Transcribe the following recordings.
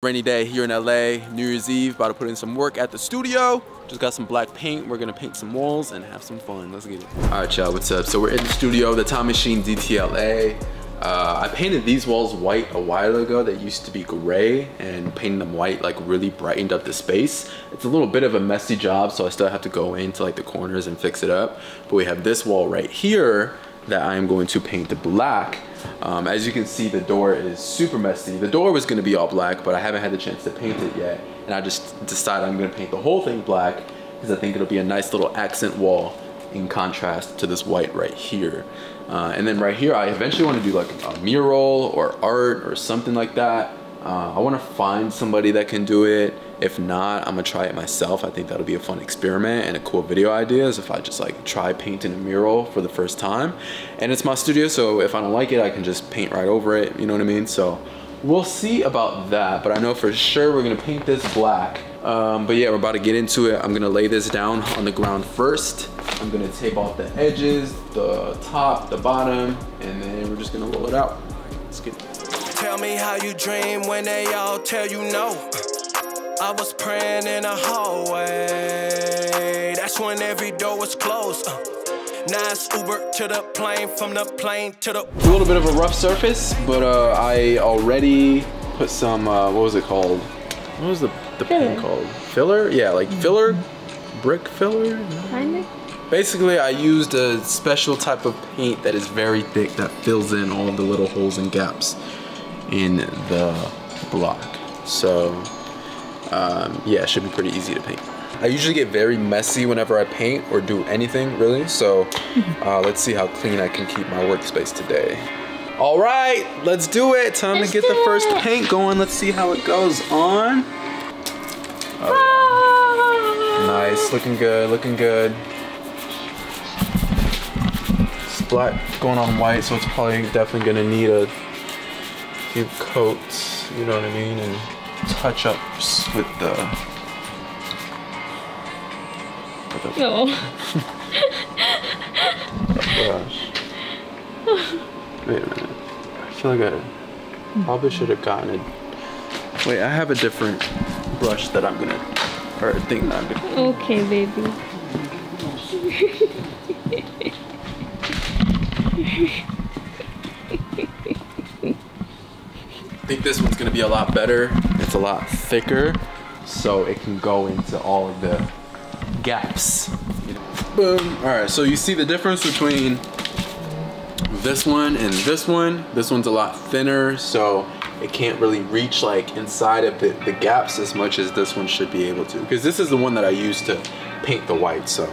Rainy day here in LA, New Year's Eve, about to put in some work at the studio. Just got some black paint, we're gonna paint some walls and have some fun, let's get it. All right y'all, what's up? So we're in the studio, the Time Machine DTLA. I painted these walls white a while ago. They used to be gray, and painting them white like really brightened up the space. It's a little bit of a messy job, so I still have to go into like the corners and fix it up. But we have this wall right here that I am going to paint the black. As you can see, the door is super messy. The door was gonna be all black, but I haven't had the chance to paint it yet. And I just decided I'm gonna paint the whole thing black because I think it'll be a nice little accent wall in contrast to this white right here. And then right here, I eventually wanna do like a mural or art or something like that. I wanna find somebody that can do it. If not, I'm gonna try it myself. I think that'll be a fun experiment and a cool video idea is if I just like try painting a mural for the first time. And it's my studio, so if I don't like it, I can just paint right over it, you know what I mean? So we'll see about that, but I know for sure we're gonna paint this black. But yeah, we're about to get into it. I'm gonna lay this down on the ground first. I'm gonna tape off the edges, the top, the bottom, and then we're just gonna roll it out. Let's get this. Tell me how you dream when they all tell you no. I was praying in a hallway. That's when every door was closed. Now it's Uber to the plane, from the plane to the... It's a little bit of a rough surface, but I already put some, what was it called? What was the paint called? Filler? Yeah, like filler? Brick filler? Kind of. Basically, I used a special type of paint that is very thick that fills in all the little holes and gaps in the block. So... yeah, it should be pretty easy to paint. I usually get very messy whenever I paint or do anything, really. So let's see how clean I can keep my workspace today. All right, let's do it. Time to get the first paint going. Let's see how it goes on. Oh, yeah. Nice, looking good, looking good. It's black going on white, so it's probably definitely gonna need a few coats, you know what I mean? And touch-ups with the... No. Brush. Wait a minute. I feel like I probably should have gotten it. Wait, I have a different brush that I'm gonna... Or a thing that I'm gonna... Okay, baby. I think this one's gonna be a lot better. It's a lot thicker, so it can go into all of the gaps. Boom. All right, so you see the difference between this one and this one. This one's a lot thinner, so it can't really reach like inside of the gaps as much as this one should be able to. Because this is the one that I used to paint the white, so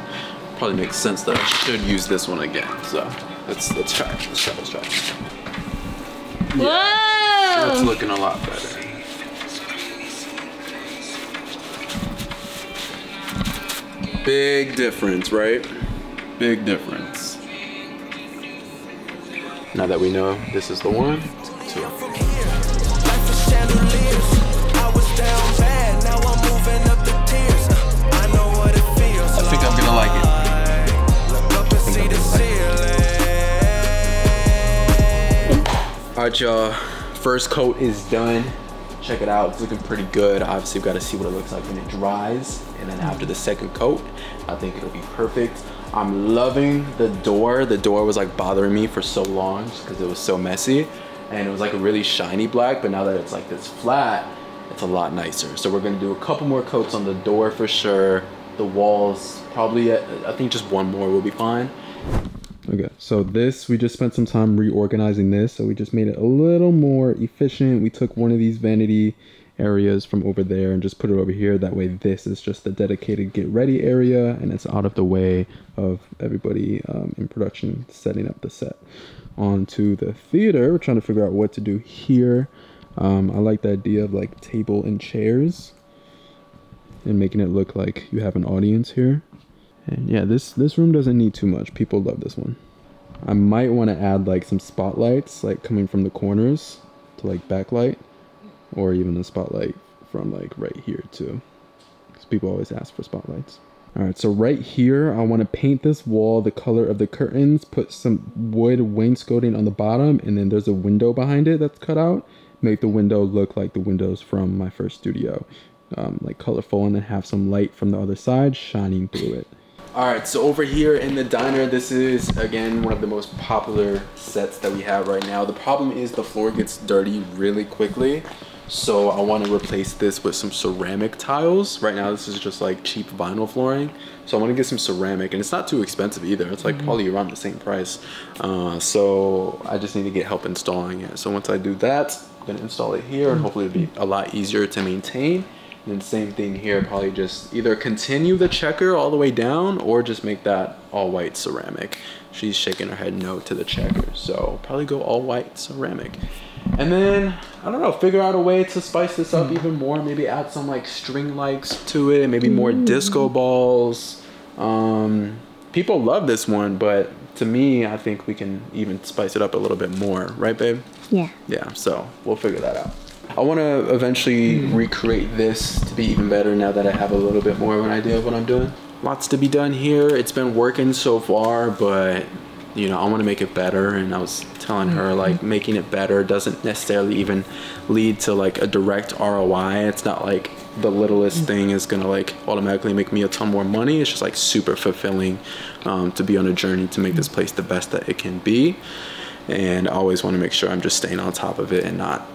probably makes sense that I should use this one again. So let's try. Yeah. What? It's looking a lot better. Big difference, right? Big difference. Now that we know this is the one, let's go to it. I think I'm gonna like it. Alright y'all. First coat is done. Check it out, it's looking pretty good. Obviously, we've got to see what it looks like when it dries. And then after the second coat, I think it'll be perfect. I'm loving the door. The door was like bothering me for so long just because it was so messy. And it was like a really shiny black, but now that it's like this flat, it's a lot nicer. So we're gonna do a couple more coats on the door for sure. The walls, probably, I think just one more will be fine. Okay, so this, we just spent some time reorganizing this, so we just made it a little more efficient. We took one of these vanity areas from over there and just put it over here. That way this is just the dedicated get ready area and it's out of the way of everybody in production setting up the set. On to the theater, we're trying to figure out what to do here. I like the idea of like table and chairs and making it look like you have an audience here. And yeah, this room doesn't need too much. People love this one. I might want to add like some spotlights like coming from the corners to like backlight, or even a spotlight from like right here too, because people always ask for spotlights. All right, so right here, I want to paint this wall the color of the curtains, put some wood wainscoting on the bottom, and then there's a window behind it that's cut out. make the window look like the windows from my first studio, like colorful, and then have some light from the other side shining through it. All right, so over here in the diner, this is, again, one of the most popular sets that we have right now. The problem is the floor gets dirty really quickly, so I want to replace this with some ceramic tiles. Right now, this is just like cheap vinyl flooring, so I want to get some ceramic, and it's not too expensive either. It's like probably around the same price, so I just need to get help installing it. So once I do that, I'm going to install it here, and hopefully it'll be a lot easier to maintain. And same thing here, probably just either continue the checker all the way down or just make that all white ceramic. She's shaking her head no to the checker, so probably go all white ceramic. And then, I don't know, figure out a way to spice this up even more. Maybe add some like string lights to it, maybe more disco balls. People love this one, but to me, I think we can even spice it up a little bit more. Right, babe? Yeah. Yeah, so we'll figure that out. I want to eventually recreate this to be even better now that I have a little bit more of an idea of what I'm doing. Lots to be done here. It's been working so far, but you know, I want to make it better. And I was telling her, like, making it better doesn't necessarily even lead to like a direct ROI. It's not like the littlest thing is going to like automatically make me a ton more money. It's just like super fulfilling to be on a journey to make this place the best that it can be. And I always want to make sure I'm just staying on top of it and not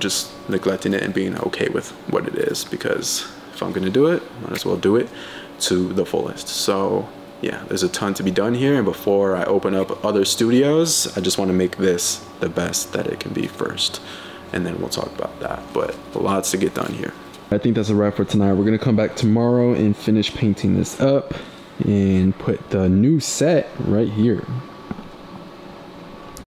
just neglecting it and being okay with what it is, because if I'm gonna do it, might as well do it to the fullest. So yeah, there's a ton to be done here, and before I open up other studios, I just want to make this the best that it can be first, and then we'll talk about that. But lots to get done here. I think that's a wrap for tonight. We're gonna come back tomorrow and finish painting this up and put the new set right here.